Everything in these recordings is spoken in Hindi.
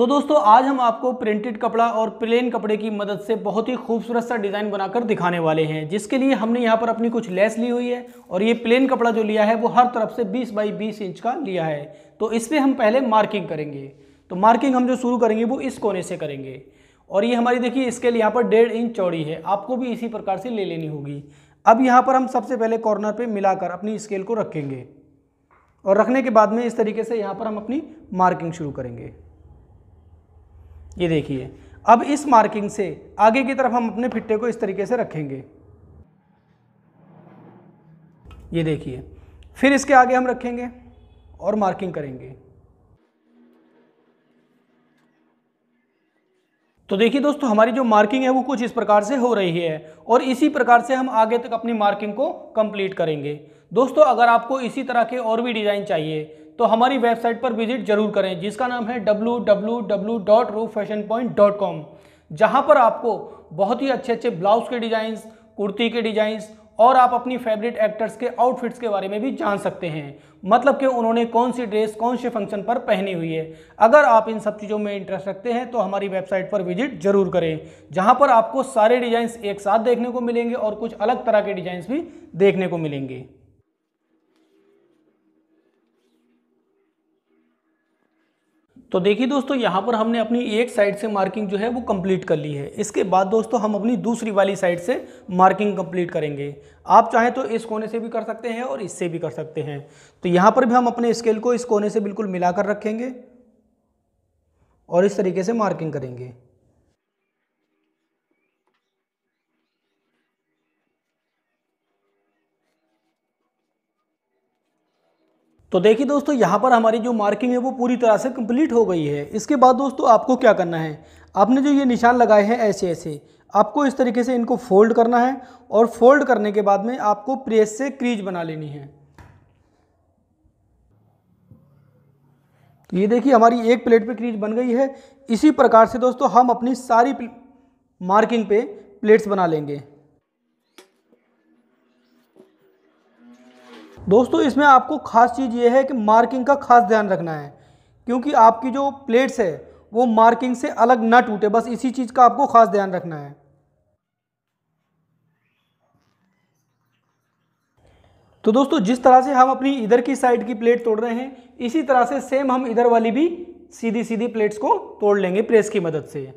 तो दोस्तों आज हम आपको प्रिंटेड कपड़ा और प्लेन कपड़े की मदद से बहुत ही खूबसूरत सा डिज़ाइन बनाकर दिखाने वाले हैं, जिसके लिए हमने यहाँ पर अपनी कुछ लेस ली हुई है और ये प्लेन कपड़ा जो लिया है वो हर तरफ से 20 बाई 20 इंच का लिया है। तो इस पर हम पहले मार्किंग करेंगे। तो मार्किंग हम जो शुरू करेंगे वो इस कोने से करेंगे और ये हमारी देखिए स्केल यहाँ पर 1.5 इंच चौड़ी है, आपको भी इसी प्रकार से ले लेनी होगी। अब यहाँ पर हम सबसे पहले कॉर्नर पे मिलाकर अपनी स्केल को रखेंगे और रखने के बाद में इस तरीके से यहाँ पर हम अपनी मार्किंग शुरू करेंगे। ये देखिए, अब इस मार्किंग से आगे की तरफ हम अपने फिट्टे को इस तरीके से रखेंगे। ये देखिए, फिर इसके आगे हम रखेंगे और मार्किंग करेंगे। तो देखिए दोस्तों, हमारी जो मार्किंग है वो कुछ इस प्रकार से हो रही है और इसी प्रकार से हम आगे तक अपनी मार्किंग को कंप्लीट करेंगे। दोस्तों, अगर आपको इसी तरह के और भी डिज़ाइन चाहिए तो हमारी वेबसाइट पर विजिट जरूर करें, जिसका नाम है www.rupfashionpoint.com, जहाँ पर आपको बहुत ही अच्छे ब्लाउज के डिज़ाइंस, कुर्ती के डिज़ाइंस और आप अपनी फेवरेट एक्टर्स के आउटफिट्स के बारे में भी जान सकते हैं, मतलब कि उन्होंने कौन सी ड्रेस कौन से फंक्शन पर पहनी हुई है। अगर आप इन सब चीज़ों में इंटरेस्ट रखते हैं तो हमारी वेबसाइट पर विजिट जरूर करें, जहां पर आपको सारे डिज़ाइंस एक साथ देखने को मिलेंगे और कुछ अलग तरह के डिज़ाइंस भी देखने को मिलेंगे। तो देखिए दोस्तों, यहाँ पर हमने अपनी एक साइड से मार्किंग जो है वो कंप्लीट कर ली है। इसके बाद दोस्तों हम अपनी दूसरी वाली साइड से मार्किंग कंप्लीट करेंगे। आप चाहें तो इस कोने से भी कर सकते हैं और इससे भी कर सकते हैं। तो यहाँ पर भी हम अपने स्केल को इस कोने से बिल्कुल मिलाकर रखेंगे और इस तरीके से मार्किंग करेंगे। तो देखिए दोस्तों, यहाँ पर हमारी जो मार्किंग है वो पूरी तरह से कंप्लीट हो गई है। इसके बाद दोस्तों आपको क्या करना है, आपने जो ये निशान लगाए हैं ऐसे ऐसे आपको इस तरीके से इनको फोल्ड करना है और फोल्ड करने के बाद में आपको प्रेस से क्रीज बना लेनी है। तो ये देखिए, हमारी एक प्लेट पे क्रीज बन गई है। इसी प्रकार से दोस्तों हम अपनी सारी मार्किंग पे प्लेट्स बना लेंगे। दोस्तों, इसमें आपको खास चीज़ ये है कि मार्किंग का खास ध्यान रखना है, क्योंकि आपकी जो प्लेट्स है वो मार्किंग से अलग ना टूटे, बस इसी चीज़ का आपको खास ध्यान रखना है। तो दोस्तों, जिस तरह से हम अपनी इधर की साइड की प्लेट तोड़ रहे हैं, इसी तरह से सेम हम इधर वाली भी सीधी सीधी प्लेट्स को तोड़ लेंगे प्रेस की मदद से।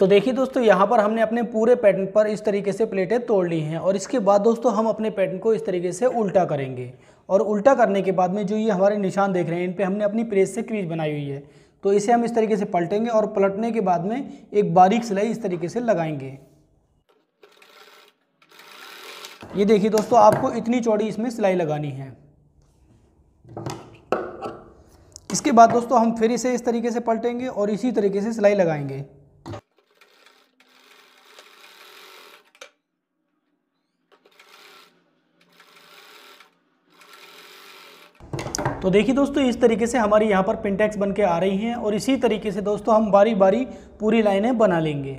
तो देखिए दोस्तों, यहाँ पर हमने अपने पूरे पैटर्न पर इस तरीके से प्लेटें तोड़ ली हैं और इसके बाद दोस्तों हम अपने पैटर्न को इस तरीके से उल्टा करेंगे और उल्टा करने के बाद में जो ये हमारे निशान देख रहे हैं इन पे हमने अपनी प्रेस से क्रीज बनाई हुई है। तो इसे हम इस तरीके से पलटेंगे और पलटने के बाद में एक बारीक सिलाई इस तरीके से लगाएंगे। ये देखिए दोस्तों, आपको इतनी चौड़ी इसमें सिलाई लगानी है। इसके बाद दोस्तों हम फिर इसे इस तरीके से पलटेंगे और इसी तरीके से सिलाई लगाएंगे। तो देखिए दोस्तों, इस तरीके से हमारी यहाँ पर पिंटेक्स बन के आ रही हैं और इसी तरीके से दोस्तों हम बारी बारी पूरी लाइनें बना लेंगे।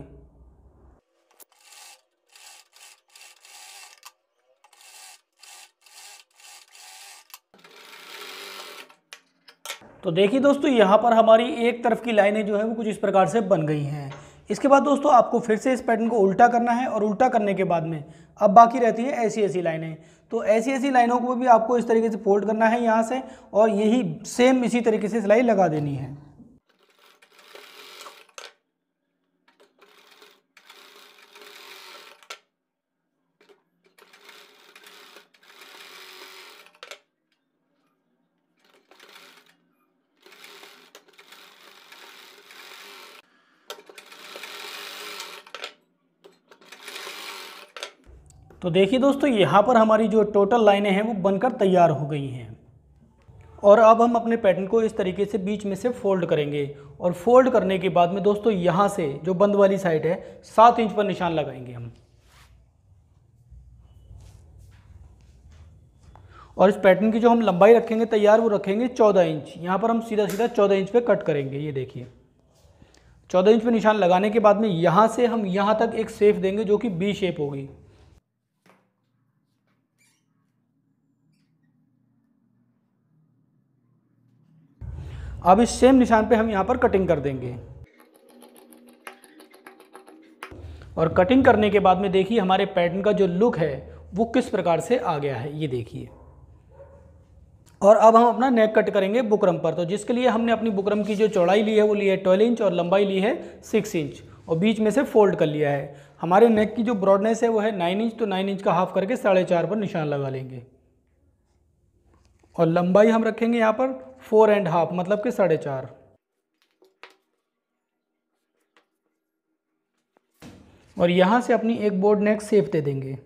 तो देखिए दोस्तों, यहाँ पर हमारी एक तरफ की लाइनें जो है वो कुछ इस प्रकार से बन गई हैं। इसके बाद दोस्तों आपको फिर से इस पैटर्न को उल्टा करना है और उल्टा करने के बाद में अब बाकी रहती है ऐसी लाइनें। तो ऐसी लाइनों को भी आपको इस तरीके से फोल्ड करना है यहाँ से और यही सेम इसी तरीके से सिलाई लगा देनी है। तो देखिए दोस्तों, यहाँ पर हमारी जो टोटल लाइनें हैं वो बनकर तैयार हो गई हैं और अब हम अपने पैटर्न को इस तरीके से बीच में से फोल्ड करेंगे और फोल्ड करने के बाद में दोस्तों यहाँ से जो बंद वाली साइड है 7 इंच पर निशान लगाएंगे हम और इस पैटर्न की जो हम लंबाई रखेंगे तैयार वो रखेंगे 14 इंच। यहाँ पर हम सीधा सीधा 14 इंच पर कट करेंगे। ये देखिए, 14 इंच पर निशान लगाने के बाद में यहाँ से हम यहाँ तक एक शेप देंगे जो कि बी शेप होगी। अब इस सेम निशान पे हम यहाँ पर कटिंग कर देंगे और कटिंग करने के बाद में देखिए हमारे पैटर्न का जो लुक है वो किस प्रकार से आ गया है, ये देखिए। और अब हम अपना नेक कट करेंगे बुकरम पर, तो जिसके लिए हमने अपनी बुकरम की जो चौड़ाई ली है वो ली है 12 इंच और लंबाई ली है 6 इंच और बीच में से फोल्ड कर लिया है। हमारे नेक की जो ब्रॉडनेस है वो है 9 इंच, तो 9 इंच का हाफ करके 4.5 पर निशान लगा लेंगे और लंबाई हम रखेंगे यहाँ पर 4.5 मतलब कि 4.5। और यहाँ से अपनी एक बोर्ड नेक शेप दे देंगे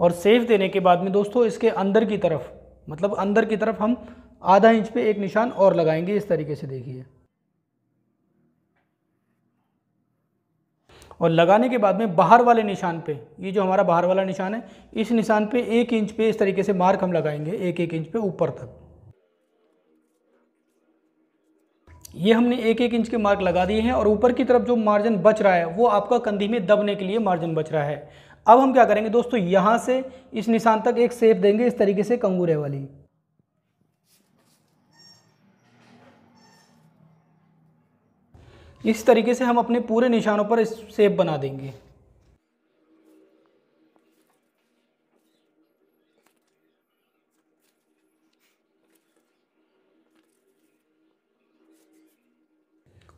और शेप देने के बाद में दोस्तों इसके अंदर की तरफ, मतलब अंदर की तरफ हम आधा इंच पे एक निशान और लगाएंगे इस तरीके से, देखिए। और लगाने के बाद में बाहर वाले निशान पे, ये जो हमारा बाहर वाला निशान है, इस निशान पे 1 इंच पे इस तरीके से मार्क हम लगाएंगे 1-1 इंच पे ऊपर तक। ये हमने 1-1 इंच के मार्क लगा दिए हैं और ऊपर की तरफ जो मार्जिन बच रहा है वो आपका कंधी में दबने के लिए मार्जिन बच रहा है। अब हम क्या करेंगे दोस्तों, यहाँ से इस निशान तक एक शेप देंगे इस तरीके से कंगूरे वाली। इस तरीके से हम अपने पूरे निशानों पर शेप बना देंगे।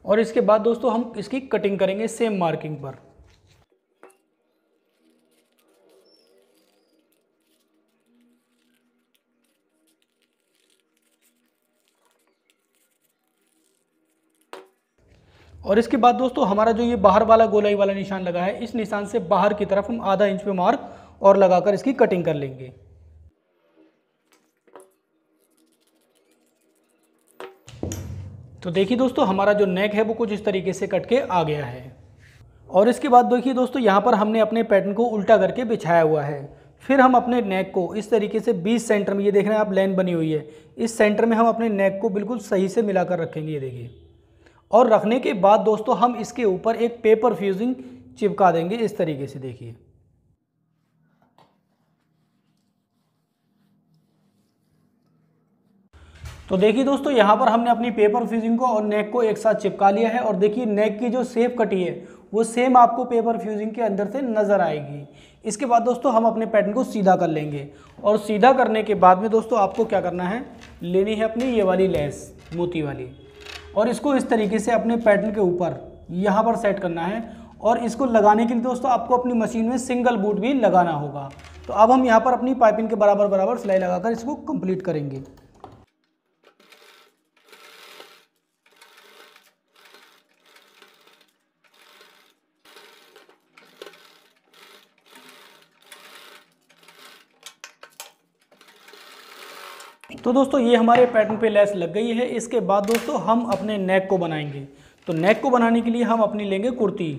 और इसके बाद दोस्तों हम इसकी कटिंग करेंगे सेम मार्किंग पर। और इसके बाद दोस्तों हमारा जो ये बाहर वाला गोलाई वाला निशान लगा है, इस निशान से बाहर की तरफ हम आधा इंच पे मार्क और लगाकर इसकी कटिंग कर लेंगे। तो देखिए दोस्तों हमारा जो नेक है वो कुछ इस तरीके से कट के आ गया है। और इसके बाद देखिए दोस्तों यहाँ पर हमने अपने पैटर्न को उल्टा करके बिछाया हुआ है। फिर हम अपने नेक को इस तरीके से 20 सेंटर में, ये देख रहे हैं आप लाइन बनी हुई है, इस सेंटर में हम अपने नेक को बिल्कुल सही से मिलाकर रखेंगे, ये देखिए। और रखने के बाद दोस्तों हम इसके ऊपर एक पेपर फ्यूजिंग चिपका देंगे इस तरीके से, देखिए। तो देखिए दोस्तों यहाँ पर हमने अपनी पेपर फ्यूजिंग को और नेक को एक साथ चिपका लिया है और देखिए नेक की जो शेप कटी है वो सेम आपको पेपर फ्यूजिंग के अंदर से नज़र आएगी। इसके बाद दोस्तों हम अपने पैटर्न को सीधा कर लेंगे और सीधा करने के बाद में दोस्तों आपको क्या करना है, लेनी है अपनी ये वाली लेस मोती वाली और इसको इस तरीके से अपने पैटर्न के ऊपर यहाँ पर सेट करना है। और इसको लगाने के लिए दोस्तों आपको अपनी मशीन में सिंगल बूट भी लगाना होगा। तो अब हम यहाँ पर अपनी पाइपिंग के बराबर बराबर सिलाई लगाकर इसको कंप्लीट करेंगे। तो दोस्तों ये हमारे पैटर्न पे लेस लग गई है। इसके बाद दोस्तों हम अपने नेक को बनाएंगे। तो नेक को बनाने के लिए हम अपनी लेंगे कुर्ती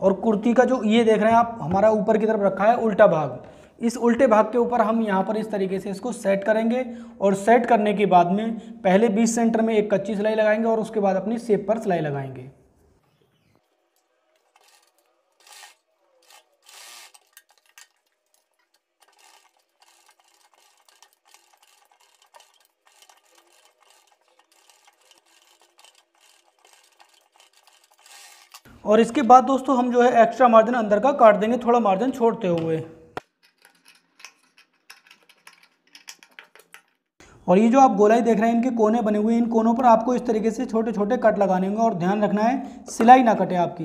और कुर्ती का जो ये देख रहे हैं आप हमारा ऊपर की तरफ रखा है उल्टा भाग, इस उल्टे भाग के ऊपर हम यहाँ पर इस तरीके से इसको सेट करेंगे। और सेट करने के बाद में पहले 20 सेंटर में एक कच्ची सिलाई लगाएंगे और उसके बाद अपनी शेप पर सिलाई लगाएंगे। और इसके बाद दोस्तों हम जो है एक्स्ट्रा मार्जिन अंदर का काट देंगे, थोड़ा मार्जिन छोड़ते हुए। और ये जो आप गोलाई देख रहे हैं इनके कोने बने हुए हैं, इन कोनों पर आपको इस तरीके से छोटे छोटे कट लगाने होंगे और ध्यान रखना है सिलाई ना कटे आपकी।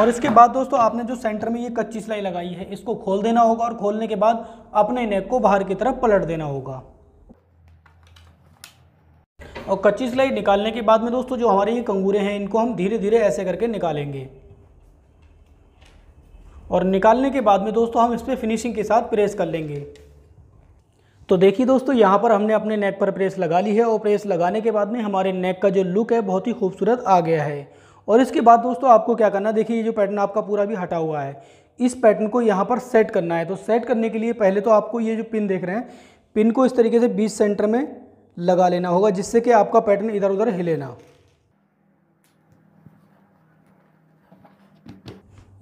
और इसके बाद दोस्तों आपने जो सेंटर में ये कच्ची सिलाई लगाई है इसको खोल देना होगा और खोलने के बाद अपने नेक को बाहर की तरफ पलट देना होगा। और कच्ची सिलाई निकालने के बाद में दोस्तों जो हमारे ये कंगूरे हैं इनको हम धीरे धीरे ऐसे करके निकालेंगे। और निकालने के बाद में दोस्तों हम इस पर फिनिशिंग के साथ प्रेस कर लेंगे। तो देखिए दोस्तों यहाँ पर हमने अपने नेक पर प्रेस लगा ली है और प्रेस लगाने के बाद में हमारे नेक का जो लुक है बहुत ही खूबसूरत आ गया है। और इसके बाद दोस्तों आपको क्या करना, देखिए ये जो पैटर्न आपका पूरा भी हटा हुआ है, इस पैटर्न को यहाँ पर सेट करना है। तो सेट करने के लिए पहले तो आपको ये जो पिन देख रहे हैं पिन को इस तरीके से 20 सेंटर में लगा लेना होगा जिससे कि आपका पैटर्न इधर उधर हिले ना।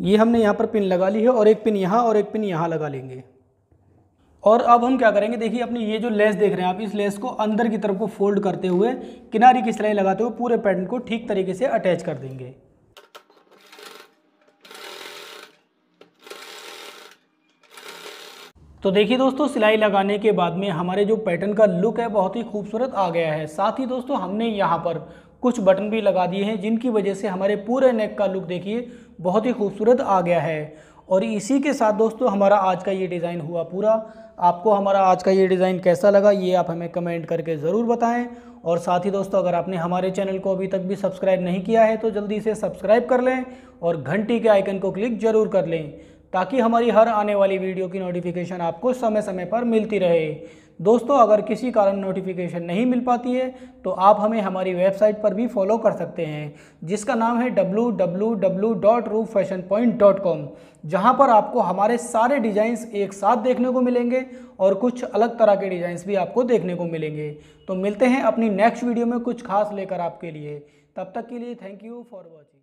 ये हमने यहाँ पर पिन लगा ली है और एक पिन यहाँ और एक पिन यहाँ लगा लेंगे। और अब हम क्या करेंगे, देखिए अपनी ये जो लेस देख रहे हैं आप, इस लेस को अंदर की तरफ को फोल्ड करते हुए किनारे की सिलाई लगाते हुए पूरे पैटर्न को ठीक तरीके से अटैच कर देंगे। तो देखिए दोस्तों, सिलाई लगाने के बाद में हमारे जो पैटर्न का लुक है बहुत ही खूबसूरत आ गया है। साथ ही दोस्तों हमने यहाँ पर कुछ बटन भी लगा दिए हैं जिनकी वजह से हमारे पूरे नेक का लुक देखिए बहुत ही खूबसूरत आ गया है। और इसी के साथ दोस्तों हमारा आज का ये डिज़ाइन हुआ पूरा। आपको हमारा आज का ये डिज़ाइन कैसा लगा ये आप हमें कमेंट करके ज़रूर बताएं। और साथ ही दोस्तों अगर आपने हमारे चैनल को अभी तक भी सब्सक्राइब नहीं किया है तो जल्दी से सब्सक्राइब कर लें और घंटी के आइकन को क्लिक ज़रूर कर लें ताकि हमारी हर आने वाली वीडियो की नोटिफिकेशन आपको समय समय पर मिलती रहे। दोस्तों अगर किसी कारण नोटिफिकेशन नहीं मिल पाती है तो आप हमें हमारी वेबसाइट पर भी फॉलो कर सकते हैं जिसका नाम है www.rupfashionpoint.com, जहां पर आपको हमारे सारे डिज़ाइंस एक साथ देखने को मिलेंगे और कुछ अलग तरह के डिज़ाइंस भी आपको देखने को मिलेंगे। तो मिलते हैं अपनी नेक्स्ट वीडियो में कुछ खास लेकर आपके लिए। तब तक के लिए थैंक यू फॉर वॉचिंग।